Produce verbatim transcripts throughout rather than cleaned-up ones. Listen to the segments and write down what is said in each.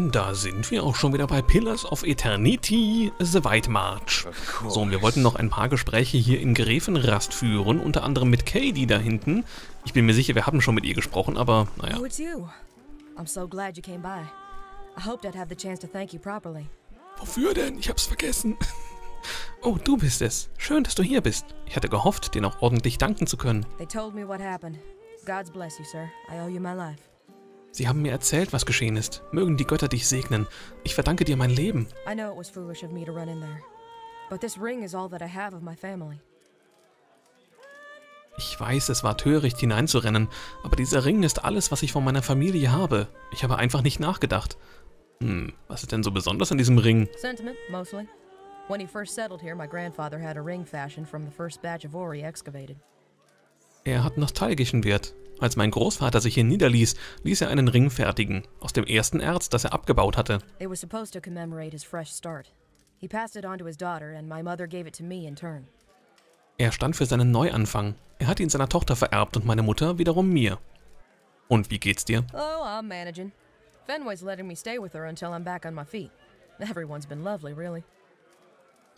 Da sind wir auch schon wieder bei Pillars of Eternity: The White March. So, und wir wollten noch ein paar Gespräche hier in Gräfenrast führen, unter anderem mit Katie da hinten. Ich bin mir sicher, wir haben schon mit ihr gesprochen, aber naja. Oh, it's you. I'm so glad you came by. I hoped I'd have the chance to thank you properly. Wofür denn? Ich hab's vergessen. Oh, du bist es. Schön, dass du hier bist. Ich hatte gehofft, dir noch ordentlich danken zu können. They told me what happened. God's bless you, sir. I owe you my life. Sie haben mir erzählt, was geschehen ist. Mögen die Götter dich segnen. Ich verdanke dir mein Leben. I know it was foolish of me to run in there. But this ring is all that I have of my family. Ich weiß, es war töricht, hineinzurennen, aber dieser Ring ist alles, was ich von meiner Familie habe. Ich habe einfach nicht nachgedacht. Hm, was ist denn so besonders an diesem Ring? Sentiment, mostly. When he first settled here, my grandfather had a ring fashioned from the first batch of ore excavated. Er hat nostalgischen Wert. Als mein Großvater sich hier niederließ, ließ er einen Ring fertigen, aus dem ersten Erz, das er abgebaut hatte. It was supposed to commemorate his fresh start. He passed it on to his daughter and my mother gave it to me in turn. Er stand für seinen Neuanfang. Er hat ihn seiner Tochter vererbt und meine Mutter wiederum mir. Und wie geht's dir? Oh, I'm managing. Fenway's letting me stay with her until I'm back on my feet. Everyone's been lovely, really.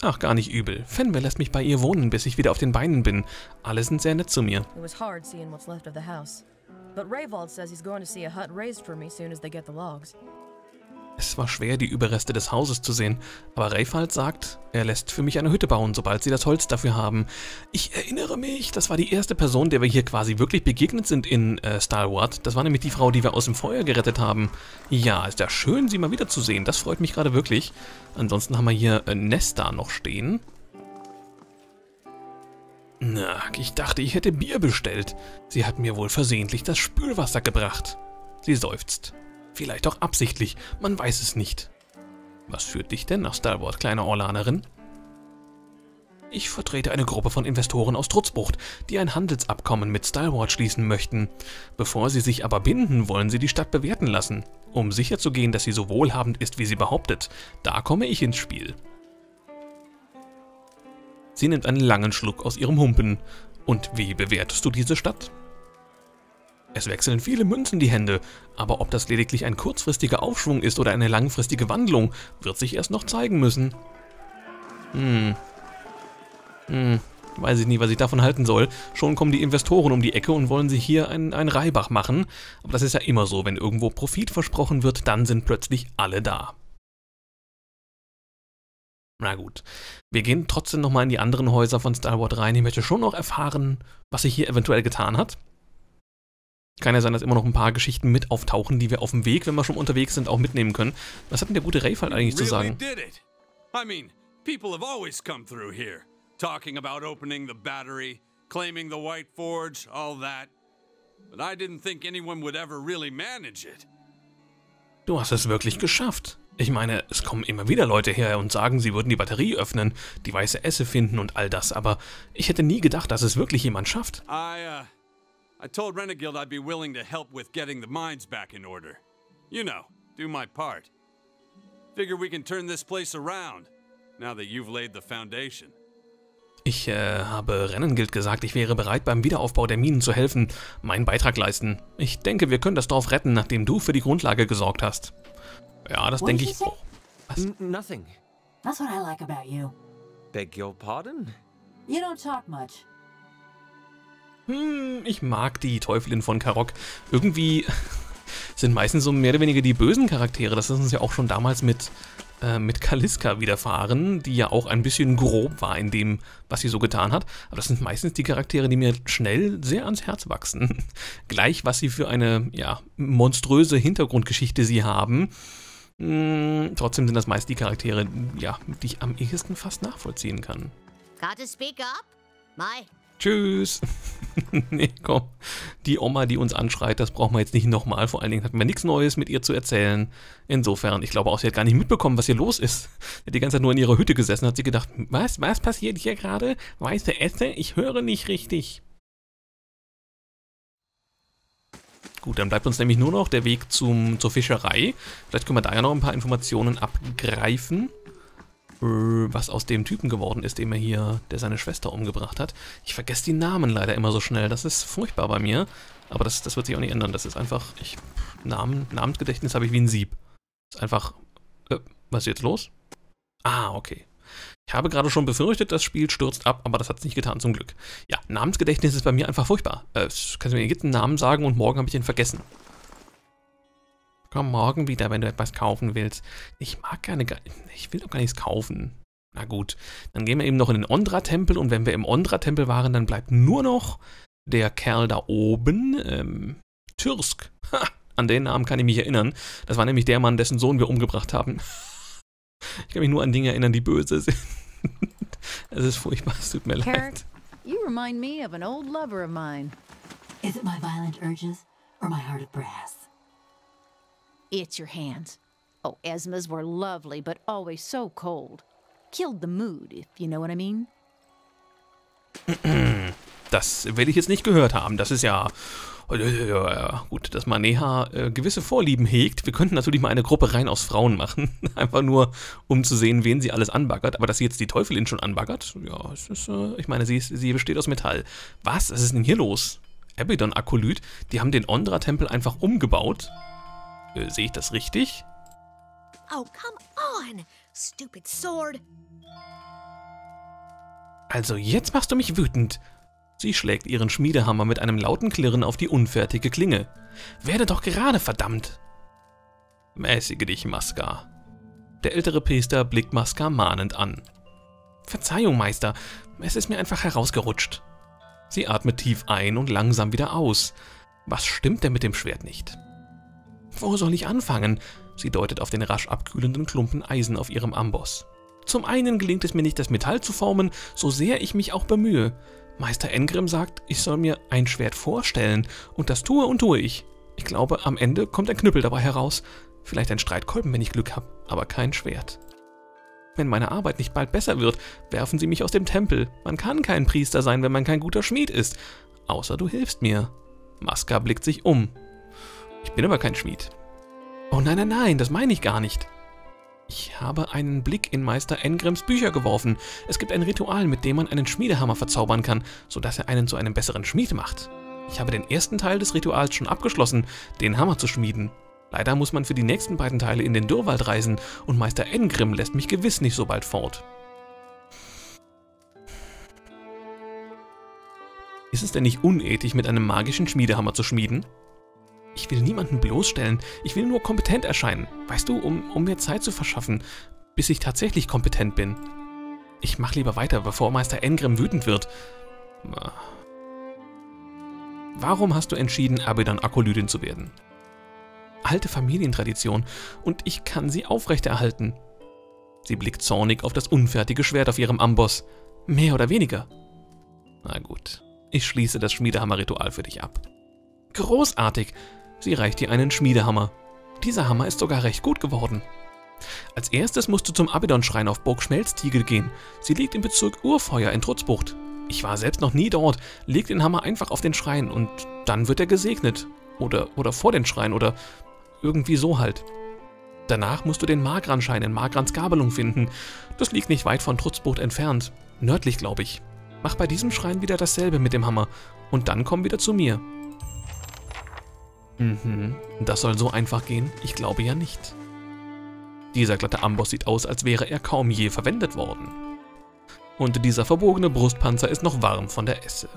Ach, gar nicht übel. Fenway lässt mich bei ihr wohnen, bis ich wieder auf den Beinen bin. Alle sind sehr nett zu mir. It was hard seeing what's left of the house. But Rayfall says he's going to see a hut raised for me soon as they get the logs. Es war schwer, die Überreste des Hauses zu sehen, aber Rayfall sagt, er lässt für mich eine Hütte bauen, sobald sie das Holz dafür haben. Ich erinnere mich, das war die erste Person, der wir hier quasi wirklich begegnet sind in äh, Starward. Das war nämlich die Frau, die wir aus dem Feuer gerettet haben. Ja, ist ja schön, sie mal wieder zu sehen. Das freut mich gerade wirklich. Ansonsten haben wir hier äh, Nesta noch stehen. Na, ich dachte, ich hätte Bier bestellt. Sie hat mir wohl versehentlich das Spülwasser gebracht. Sie seufzt. Vielleicht auch absichtlich, man weiß es nicht. Was führt dich denn nach Stalwart, kleine Orlanerin? Ich vertrete eine Gruppe von Investoren aus Trutzbucht, die ein Handelsabkommen mit Stalwart schließen möchten. Bevor sie sich aber binden, wollen sie die Stadt bewerten lassen, um sicherzugehen, dass sie so wohlhabend ist, wie sie behauptet. Da komme ich ins Spiel. Sie nimmt einen langen Schluck aus ihrem Humpen. Und wie bewertest du diese Stadt? Es wechseln viele Münzen die Hände, aber ob das lediglich ein kurzfristiger Aufschwung ist oder eine langfristige Wandlung, wird sich erst noch zeigen müssen. Hm. Hm. Weiß ich nie, was ich davon halten soll. Schon kommen die Investoren um die Ecke und wollen sich hier einen, einen Reibach machen. Aber das ist ja immer so, wenn irgendwo Profit versprochen wird, dann sind plötzlich alle da. Na gut, wir gehen trotzdem nochmal in die anderen Häuser von Stalwart rein. Ich möchte schon noch erfahren, was sich hier eventuell getan hat. Kann ja sein, dass immer noch ein paar Geschichten mit auftauchen, die wir auf dem Weg, wenn wir schon unterwegs sind, auch mitnehmen können. Was hat denn der gute Rayfall eigentlich zu sagen? I mean, people have always come through here, talking about opening the battery, claiming the White Forge, all that. But I didn't think anyone would ever really manage it. Du hast es wirklich geschafft. Ich meine, es kommen immer wieder Leute her und sagen, sie würden die Batterie öffnen, die weiße Esse finden und all das, aber ich hätte nie gedacht, dass es wirklich jemand schafft. I, uh I told Renengild I'd be willing to help with getting the mines back in order. You know, do my part. Figure we can turn this place around, now that you've laid the foundation. Ich äh, habe Renengild gesagt, ich wäre bereit, beim Wiederaufbau der Minen zu helfen, meinen Beitrag leisten. Ich denke, wir können das Dorf retten, nachdem du für die Grundlage gesorgt hast. Ja, das denke ich. Oh, was? Nothing. That's what I like about you. Beg your pardon? You don't talk much. Hm, ich mag die Teufelin von Karok. Irgendwie sind meistens so mehr oder weniger die bösen Charaktere. Das ist uns ja auch schon damals mit, äh, mit Kaliska widerfahren, die ja auch ein bisschen grob war in dem, was sie so getan hat. Aber das sind meistens die Charaktere, die mir schnell sehr ans Herz wachsen. Gleich, was sie für eine, ja, monströse Hintergrundgeschichte sie haben. Hm, trotzdem sind das meist die Charaktere, ja, die ich am ehesten fast nachvollziehen kann. Gotta speak up? My... Tschüss. Nee, komm. Die Oma, die uns anschreit, das brauchen wir jetzt nicht nochmal. Vor allen Dingen hatten wir nichts Neues mit ihr zu erzählen. Insofern, ich glaube auch, sie hat gar nicht mitbekommen, was hier los ist. Sie hat die ganze Zeit nur in ihrer Hütte gesessen, hat sie gedacht, was, was passiert hier gerade? Weiße Esse? Ich höre nicht richtig. Gut, dann bleibt uns nämlich nur noch der Weg zum, zur Fischerei. Vielleicht können wir da ja noch ein paar Informationen abgreifen. Was aus dem Typen geworden ist, dem er hier, der seine Schwester umgebracht hat. Ich vergesse die Namen leider immer so schnell, das ist furchtbar bei mir. Aber das, das wird sich auch nicht ändern, das ist einfach, ich, Namen, Namensgedächtnis habe ich wie ein Sieb. Ist einfach, äh, was ist jetzt los? Ah, okay. Ich habe gerade schon befürchtet, das Spiel stürzt ab, aber das hat es nicht getan, zum Glück. Ja, Namensgedächtnis ist bei mir einfach furchtbar. Äh, kannst du mir jetzt einen Namen sagen und morgen habe ich den vergessen. Komm morgen wieder, wenn du etwas kaufen willst. Ich mag keine, ich will doch gar nichts kaufen. Na gut, dann gehen wir eben noch in den Ondra-Tempel und wenn wir im Ondra-Tempel waren, dann bleibt nur noch der Kerl da oben, ähm, Türsk. Ha, an den Namen kann ich mich erinnern. Das war nämlich der Mann, dessen Sohn wir umgebracht haben. Ich kann mich nur an Dinge erinnern, die böse sind. Es ist furchtbar, es tut mir leid. You remind me of an old lover of mine. Is it my violent urges or my heart of brass? It's your hands. Oh, Esma's were lovely, but always so cold. Killed the mood, if you know what I mean. Das will ich jetzt nicht gehört haben. Das ist ja... Gut, dass Maneha äh, gewisse Vorlieben hegt. Wir könnten natürlich mal eine Gruppe rein aus Frauen machen. Einfach nur, um zu sehen, wen sie alles anbaggert. Aber dass sie jetzt die Teufelin schon anbaggert, ja, es ist, äh, ich meine, sie, ist, sie besteht aus Metall. Was? Was ist denn hier los? Abydon-Akolyt, die haben den Ondra-Tempel einfach umgebaut. Äh, sehe ich das richtig? Oh, come on, stupid sword! Also jetzt machst du mich wütend. Sie schlägt ihren Schmiedehammer mit einem lauten Klirren auf die unfertige Klinge. Werde doch gerade, verdammt! Mäßige dich, Maskar. Der ältere Priester blickt Maskar mahnend an. Verzeihung, Meister, es ist mir einfach herausgerutscht. Sie atmet tief ein und langsam wieder aus. Was stimmt denn mit dem Schwert nicht? Wo soll ich anfangen? Sie deutet auf den rasch abkühlenden Klumpen Eisen auf ihrem Amboss. Zum einen gelingt es mir nicht, das Metall zu formen, so sehr ich mich auch bemühe. Meister Engrim sagt, ich soll mir ein Schwert vorstellen und das tue und tue ich. Ich glaube, am Ende kommt ein Knüppel dabei heraus. Vielleicht ein Streitkolben, wenn ich Glück habe, aber kein Schwert. Wenn meine Arbeit nicht bald besser wird, werfen sie mich aus dem Tempel. Man kann kein Priester sein, wenn man kein guter Schmied ist. Außer du hilfst mir. Maskar blickt sich um. Ich bin aber kein Schmied. Oh nein, nein, nein, das meine ich gar nicht. Ich habe einen Blick in Meister Engrims Bücher geworfen. Es gibt ein Ritual, mit dem man einen Schmiedehammer verzaubern kann, sodass er einen zu einem besseren Schmied macht. Ich habe den ersten Teil des Rituals schon abgeschlossen, den Hammer zu schmieden. Leider muss man für die nächsten beiden Teile in den Dürrwald reisen und Meister Engrim lässt mich gewiss nicht so bald fort. Ist es denn nicht unethisch, mit einem magischen Schmiedehammer zu schmieden? Ich will niemanden bloßstellen, ich will nur kompetent erscheinen, weißt du, um, um mir Zeit zu verschaffen, bis ich tatsächlich kompetent bin. Ich mach lieber weiter, bevor Meister Engrim wütend wird. Warum hast du entschieden, Abydon-Akolytin zu werden? Alte Familientradition, und ich kann sie aufrechterhalten. Sie blickt zornig auf das unfertige Schwert auf ihrem Amboss. Mehr oder weniger. Na gut, ich schließe das Schmiedehammer-Ritual für dich ab. Großartig! Sie reicht dir einen Schmiedehammer. Dieser Hammer ist sogar recht gut geworden. Als erstes musst du zum Abydon-Schrein auf Burg Schmelztiegel gehen. Sie liegt im Bezirk Urfeuer in Trutzbucht. Ich war selbst noch nie dort. Leg den Hammer einfach auf den Schrein und dann wird er gesegnet. Oder, oder vor den Schrein oder irgendwie so halt. Danach musst du den Magranschein in Magrans Gabelung finden. Das liegt nicht weit von Trutzbucht entfernt. Nördlich, glaube ich. Mach bei diesem Schrein wieder dasselbe mit dem Hammer. Und dann komm wieder zu mir. Mhm, das soll so einfach gehen? Ich glaube ja nicht. Dieser glatte Amboss sieht aus, als wäre er kaum je verwendet worden. Und dieser verbogene Brustpanzer ist noch warm von der Esse.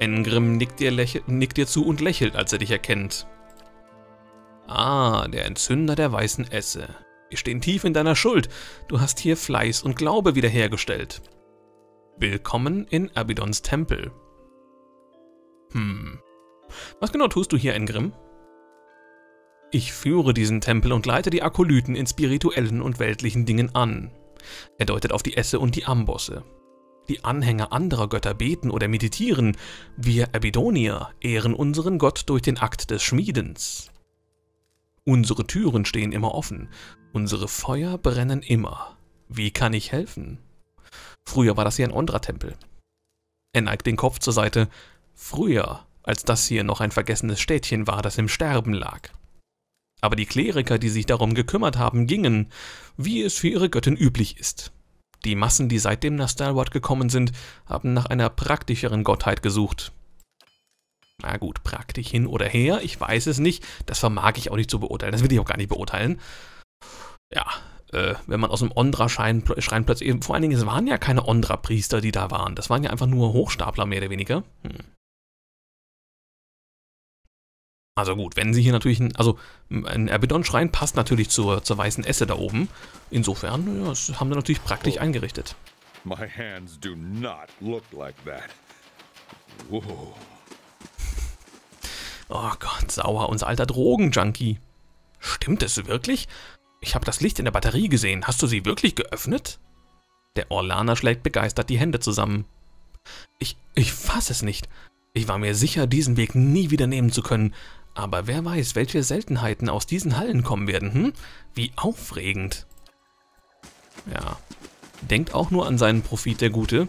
Engrim nickt dir, nickt dir zu und lächelt, als er dich erkennt. Ah, der Entzünder der weißen Esse. Wir stehen tief in deiner Schuld. Du hast hier Fleiß und Glaube wiederhergestellt. Willkommen in Abydons Tempel. Hm. Was genau tust du hier, Engrim? Ich führe diesen Tempel und leite die Akolyten in spirituellen und weltlichen Dingen an. Er deutet auf die Esse und die Ambosse. Die Anhänger anderer Götter beten oder meditieren. Wir Abydonier ehren unseren Gott durch den Akt des Schmiedens. Unsere Türen stehen immer offen. Unsere Feuer brennen immer. Wie kann ich helfen? Früher war das hier ein Ondra-Tempel. Er neigt den Kopf zur Seite. Früher, als das hier noch ein vergessenes Städtchen war, das im Sterben lag. Aber die Kleriker, die sich darum gekümmert haben, gingen, wie es für ihre Göttin üblich ist. Die Massen, die seitdem nach Stalwart gekommen sind, haben nach einer praktischeren Gottheit gesucht. Na gut, praktisch hin oder her, ich weiß es nicht. Das vermag ich auch nicht zu beurteilen, das will ich auch gar nicht beurteilen. Ja, äh, wenn man aus dem Ondra-Schrein plötzlich... Eben, vor allen Dingen, es waren ja keine Ondra-Priester, die da waren. Das waren ja einfach nur Hochstapler, mehr oder weniger. Hm. Also gut, wenn sie hier natürlich... Ein, also ein Abydon-Schrein passt natürlich zur, zur weißen Esse da oben. Insofern, ja, das haben sie natürlich praktisch oh. eingerichtet. My hands do not look like that. Whoa. Oh Gott, sauer, unser alter Drogenjunkie. Stimmt es wirklich? Ich habe das Licht in der Batterie gesehen. Hast du sie wirklich geöffnet? Der Orlaner schlägt begeistert die Hände zusammen. Ich, ich fasse es nicht. Ich war mir sicher, diesen Weg nie wieder nehmen zu können. Aber wer weiß, welche Seltenheiten aus diesen Hallen kommen werden, hm? Wie aufregend. Ja, denkt auch nur an seinen Profit, der Gute.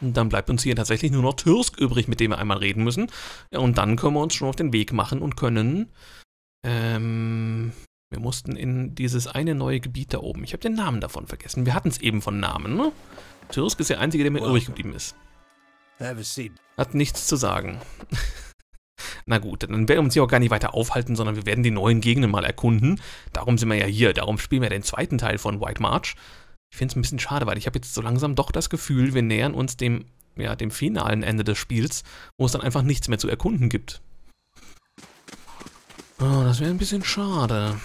Und dann bleibt uns hier tatsächlich nur noch Türsk übrig, mit dem wir einmal reden müssen. Ja, und dann können wir uns schon auf den Weg machen und können... Ähm, wir mussten in dieses eine neue Gebiet da oben. Ich habe den Namen davon vergessen. Wir hatten es eben von Namen, ne? Türsk ist der Einzige, der mir übrig geblieben ist. Hat nichts zu sagen. Na gut, dann werden wir uns hier auch gar nicht weiter aufhalten, sondern wir werden die neuen Gegenden mal erkunden. Darum sind wir ja hier, darum spielen wir den zweiten Teil von White March. Ich finde es ein bisschen schade, weil ich habe jetzt so langsam doch das Gefühl, wir nähern uns dem, ja, dem finalen Ende des Spiels, wo es dann einfach nichts mehr zu erkunden gibt. Oh, das wäre ein bisschen schade.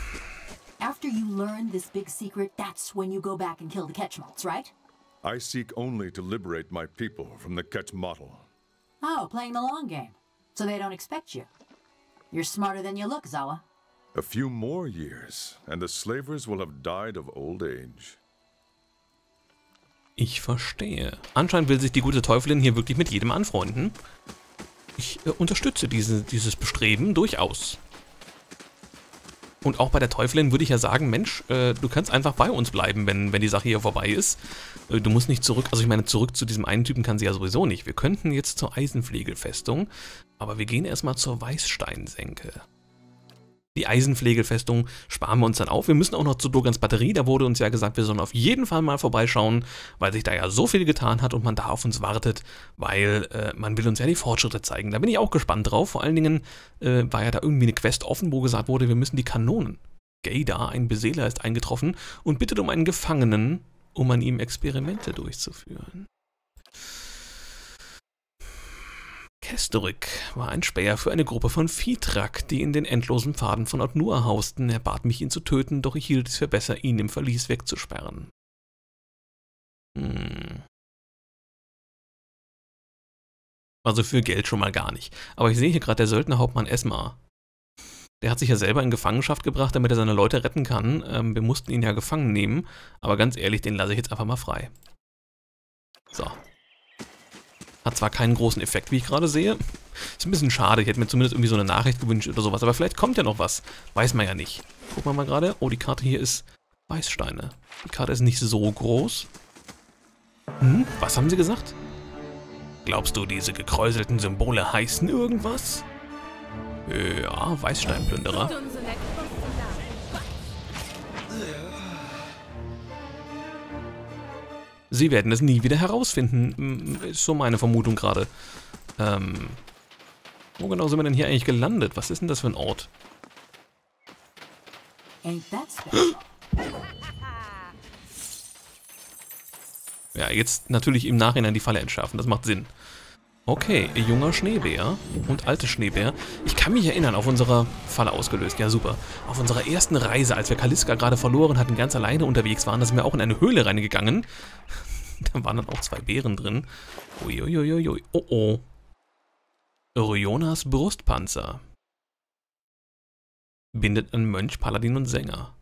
After you learn this big secret, that's when you go back and kill the Ketchmots, right? I seek only to liberate my people from the Ketchmotl. Oh, playing the long game. So they don't expect you. You're smarter than you look, Zawa. A few more years, and the slavers will have died of old age. Ich verstehe. Anscheinend will sich die gute Teufelin hier wirklich mit jedem anfreunden. Ich äh, unterstütze diese, dieses Bestreben durchaus. Und auch bei der Teufelin würde ich ja sagen, Mensch, äh, du kannst einfach bei uns bleiben, wenn, wenn die Sache hier vorbei ist. Äh, du musst nicht zurück, also ich meine, zurück zu diesem einen Typen kann sie ja sowieso nicht. Wir könnten jetzt zur Eisenpflegelfestung, aber wir gehen erstmal zur Weißsteinsenke. Die Eisenpflegelfestung sparen wir uns dann auf. Wir müssen auch noch zu Durgans Batterie. Da wurde uns ja gesagt, wir sollen auf jeden Fall mal vorbeischauen, weil sich da ja so viel getan hat und man da auf uns wartet, weil äh, man will uns ja die Fortschritte zeigen. Da bin ich auch gespannt drauf. Vor allen Dingen äh, war ja da irgendwie eine Quest offen, wo gesagt wurde, wir müssen die Kanonen. Geyda, ein Beseeler, ist eingetroffen und bittet um einen Gefangenen, um an ihm Experimente durchzuführen. Kesterick war ein Späher für eine Gruppe von Viehtrack, die in den endlosen Pfaden von Odnur hausten. Er bat mich, ihn zu töten, doch ich hielt es für besser, ihn im Verlies wegzusperren. Hm. Also für Geld schon mal gar nicht. Aber ich sehe hier gerade der Söldnerhauptmann Esma. Der hat sich ja selber in Gefangenschaft gebracht, damit er seine Leute retten kann. Ähm, wir mussten ihn ja gefangen nehmen, aber ganz ehrlich, den lasse ich jetzt einfach mal frei. So. Hat zwar keinen großen Effekt, wie ich gerade sehe. Ist ein bisschen schade. Ich hätte mir zumindest irgendwie so eine Nachricht gewünscht oder sowas. Aber vielleicht kommt ja noch was. Weiß man ja nicht. Gucken wir mal gerade. Oh, die Karte hier ist Weißsteine. Die Karte ist nicht so groß. Hm, was haben sie gesagt? Glaubst du, diese gekräuselten Symbole heißen irgendwas? Ja, Weißsteinplünderer. Sie werden es nie wieder herausfinden, ist so meine Vermutung gerade. Ähm, wo genau sind wir denn hier eigentlich gelandet? Was ist denn das für ein Ort? Ja, jetzt natürlich im Nachhinein die Falle entschärfen, das macht Sinn. Okay, junger Schneebär und alte Schneebär. Ich kann mich erinnern, auf unserer Falle ausgelöst, ja super. Auf unserer ersten Reise, als wir Kaliska gerade verloren hatten, ganz alleine unterwegs waren, da sind wir auch in eine Höhle reingegangen. Da waren dann auch zwei Bären drin. Uiuiuiui, oh oh. Ryonas Brustpanzer. Bindet an Mönch, Paladin und Sänger.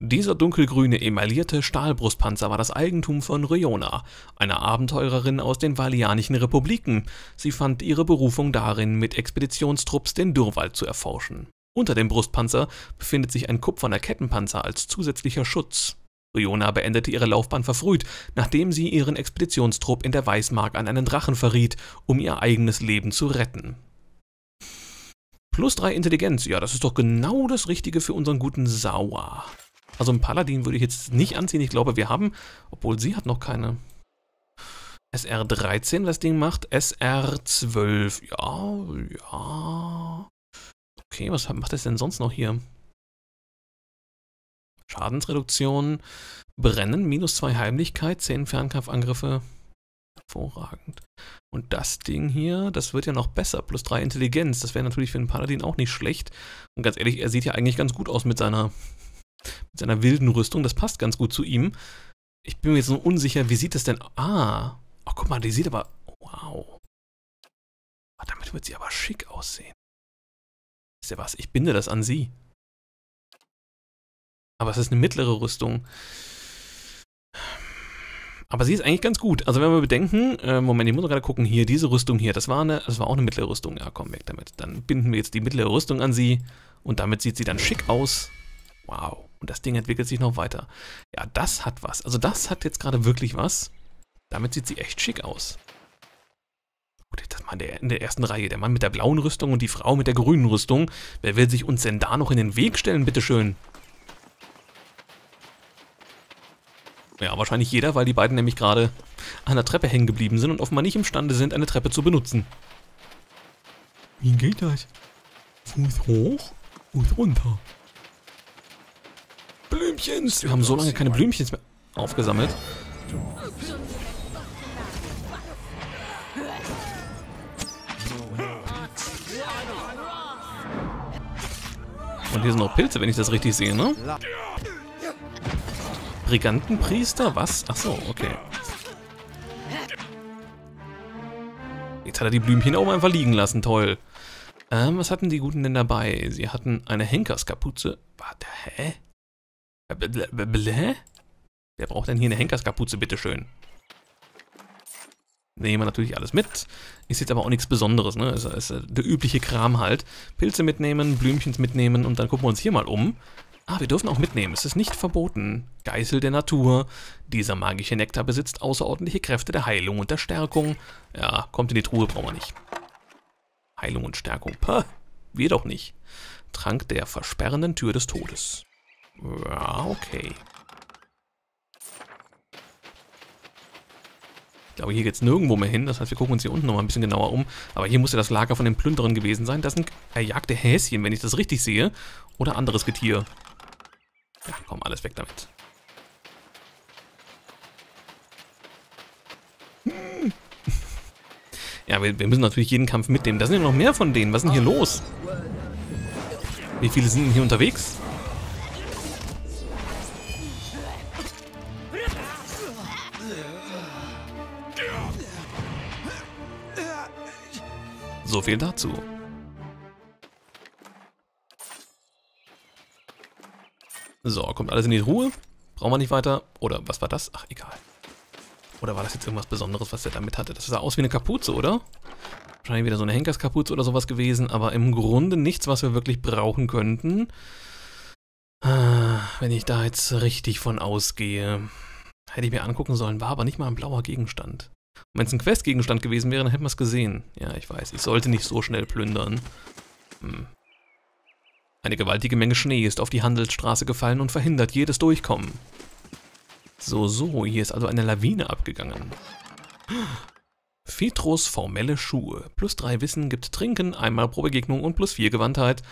Dieser dunkelgrüne, emaillierte Stahlbrustpanzer war das Eigentum von Ryona, einer Abenteurerin aus den Valianischen Republiken. Sie fand ihre Berufung darin, mit Expeditionstrupps den Dürrwald zu erforschen. Unter dem Brustpanzer befindet sich ein kupferner Kettenpanzer als zusätzlicher Schutz. Ryona beendete ihre Laufbahn verfrüht, nachdem sie ihren Expeditionstrupp in der Weißmark an einen Drachen verriet, um ihr eigenes Leben zu retten. Plus drei Intelligenz, ja, das ist doch genau das Richtige für unseren guten Sauer. Also einen Paladin würde ich jetzt nicht anziehen, ich glaube, wir haben, obwohl sie hat noch keine. S R dreizehn, was Ding macht? S R zwölf. Ja, ja. Okay, was macht das denn sonst noch hier? Schadensreduktion. Brennen, minus zwei Heimlichkeit, zehn Fernkampfangriffe. Hervorragend. Und das Ding hier, das wird ja noch besser. Plus drei Intelligenz. Das wäre natürlich für den Paladin auch nicht schlecht. Und ganz ehrlich, er sieht ja eigentlich ganz gut aus mit seiner, mit seiner wilden Rüstung. Das passt ganz gut zu ihm. Ich bin mir jetzt nur unsicher, wie sieht das denn... Ah, oh, guck mal, die sieht aber... Wow. Oh, damit wird sie aber schick aussehen. Wisst ihr was? Ich binde das an sie. Aber es ist eine mittlere Rüstung. Aber sie ist eigentlich ganz gut. Also wenn wir bedenken, äh, Moment, ich muss noch gerade gucken, hier, diese Rüstung hier, das war, eine, das war auch eine mittlere Rüstung. Ja, komm, weg damit. Dann binden wir jetzt die mittlere Rüstung an sie und damit sieht sie dann schick aus. Wow. Und das Ding entwickelt sich noch weiter. Ja, das hat was. Also das hat jetzt gerade wirklich was. Damit sieht sie echt schick aus. Gut, das Mann der, in der ersten Reihe, der Mann mit der blauen Rüstung und die Frau mit der grünen Rüstung. Wer will sich uns denn da noch in den Weg stellen, bitteschön? Ja, wahrscheinlich jeder, weil die beiden nämlich gerade an der Treppe hängen geblieben sind und offenbar nicht imstande sind, eine Treppe zu benutzen. Wie geht das? Fuß hoch, Fuß runter. Blümchens! Wir haben so lange keine Blümchens mehr aufgesammelt. Und hier sind noch Pilze, wenn ich das richtig sehe, ne? Brigantenpriester? Was? Achso, okay. Jetzt hat er die Blümchen oben einfach liegen lassen, toll. Ähm, was hatten die Guten denn dabei? Sie hatten eine Henkerskapuze. Warte, hä? Wer braucht denn hier eine Henkerskapuze, bitteschön? Nehmen wir natürlich alles mit. Ist jetzt aber auch nichts Besonderes, ne? Ist, ist der übliche Kram halt. Pilze mitnehmen, Blümchens mitnehmen und dann gucken wir uns hier mal um. Ah, wir dürfen auch mitnehmen. Es ist nicht verboten. Geißel der Natur. Dieser magische Nektar besitzt außerordentliche Kräfte der Heilung und der Stärkung. Ja, kommt in die Truhe, brauchen wir nicht. Heilung und Stärkung. Pah, wir doch nicht. Trank der versperrenden Tür des Todes. Ja, okay. Ich glaube, hier geht es nirgendwo mehr hin. Das heißt, wir gucken uns hier unten nochmal ein bisschen genauer um. Aber hier muss ja das Lager von den Plünderern gewesen sein. Das sind erjagte Häschen, wenn ich das richtig sehe. Oder anderes Getier. Ja, komm, alles weg damit. Hm. Ja, wir, wir müssen natürlich jeden Kampf mitnehmen. Da sind ja noch mehr von denen. Was ist denn hier los? Wie viele sind denn hier unterwegs? So viel dazu. So, kommt alles in die Ruhe. Brauchen wir nicht weiter. Oder was war das? Ach, egal. Oder war das jetzt irgendwas Besonderes, was er damit hatte? Das sah aus wie eine Kapuze, oder? Wahrscheinlich wieder so eine Henkerskapuze oder sowas gewesen. Aber im Grunde nichts, was wir wirklich brauchen könnten. Wenn ich da jetzt richtig von ausgehe. Hätte ich mir angucken sollen. War aber nicht mal ein blauer Gegenstand. Wenn es ein Questgegenstand gewesen wäre, dann hätten wir es gesehen. Ja, ich weiß. Ich sollte nicht so schnell plündern. Hm. Eine gewaltige Menge Schnee ist auf die Handelsstraße gefallen und verhindert jedes Durchkommen. So, so. Hier ist also eine Lawine abgegangen. Phetros formelle Schuhe. Plus drei Wissen gibt Trinken, einmal pro Begegnung und plus vier Gewandtheit.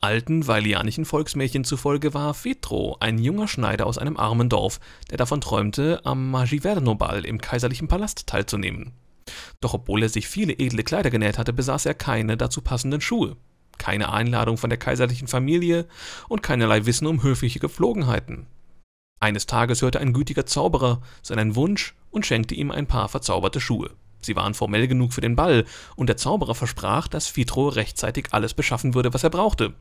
Alten weilianischen Volksmärchen zufolge war Phetro ein junger Schneider aus einem armen Dorf, der davon träumte, am Magiverno-Ball im kaiserlichen Palast teilzunehmen. Doch obwohl er sich viele edle Kleider genäht hatte, besaß er keine dazu passenden Schuhe, keine Einladung von der kaiserlichen Familie und keinerlei Wissen um höfliche Gepflogenheiten. Eines Tages hörte ein gütiger Zauberer seinen Wunsch und schenkte ihm ein paar verzauberte Schuhe. Sie waren formell genug für den Ball und der Zauberer versprach, dass Phetro rechtzeitig alles beschaffen würde, was er brauchte.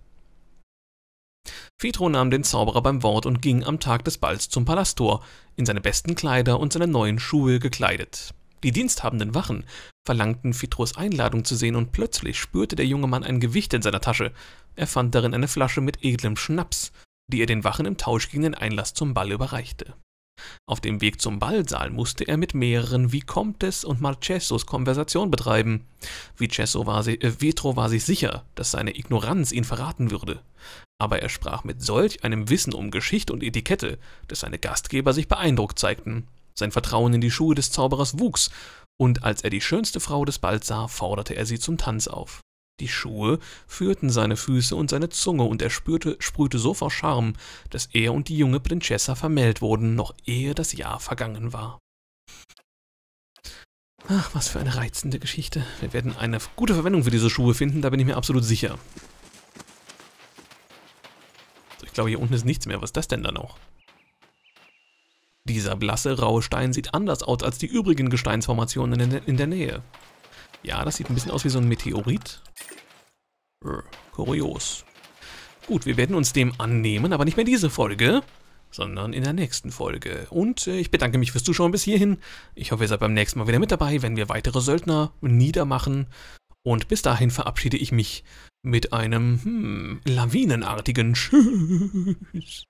Phetro nahm den Zauberer beim Wort und ging am Tag des Balls zum Palasttor, in seine besten Kleider und seine neuen Schuhe gekleidet. Die diensthabenden Wachen verlangten, Phetros Einladung zu sehen und plötzlich spürte der junge Mann ein Gewicht in seiner Tasche. Er fand darin eine Flasche mit edlem Schnaps, die er den Wachen im Tausch gegen den Einlass zum Ball überreichte. Auf dem Weg zum Ballsaal musste er mit mehreren Vicomtes und Marchessos Konversation betreiben. Vicesso war sie, äh, Phetro war sich sicher, dass seine Ignoranz ihn verraten würde. Aber er sprach mit solch einem Wissen um Geschichte und Etikette, dass seine Gastgeber sich beeindruckt zeigten. Sein Vertrauen in die Schuhe des Zauberers wuchs und als er die schönste Frau des Balls sah, forderte er sie zum Tanz auf. Die Schuhe führten seine Füße und seine Zunge, und er spürte, sprühte so vor Charme, dass er und die junge Prinzessa vermählt wurden, noch ehe das Jahr vergangen war. Ach, was für eine reizende Geschichte. Wir werden eine gute Verwendung für diese Schuhe finden, da bin ich mir absolut sicher. So, ich glaube, hier unten ist nichts mehr. Was ist das denn da noch? Dieser blasse, raue Stein sieht anders aus als die übrigen Gesteinsformationen in der, in der Nähe. Ja, das sieht ein bisschen aus wie so ein Meteorit. Äh, kurios. Gut, wir werden uns dem annehmen, aber nicht mehr diese Folge, sondern in der nächsten Folge. Und äh, ich bedanke mich fürs Zuschauen bis hierhin. Ich hoffe, ihr seid beim nächsten Mal wieder mit dabei, wenn wir weitere Söldner niedermachen. Und bis dahin verabschiede ich mich mit einem hm, lawinenartigen Tschüss.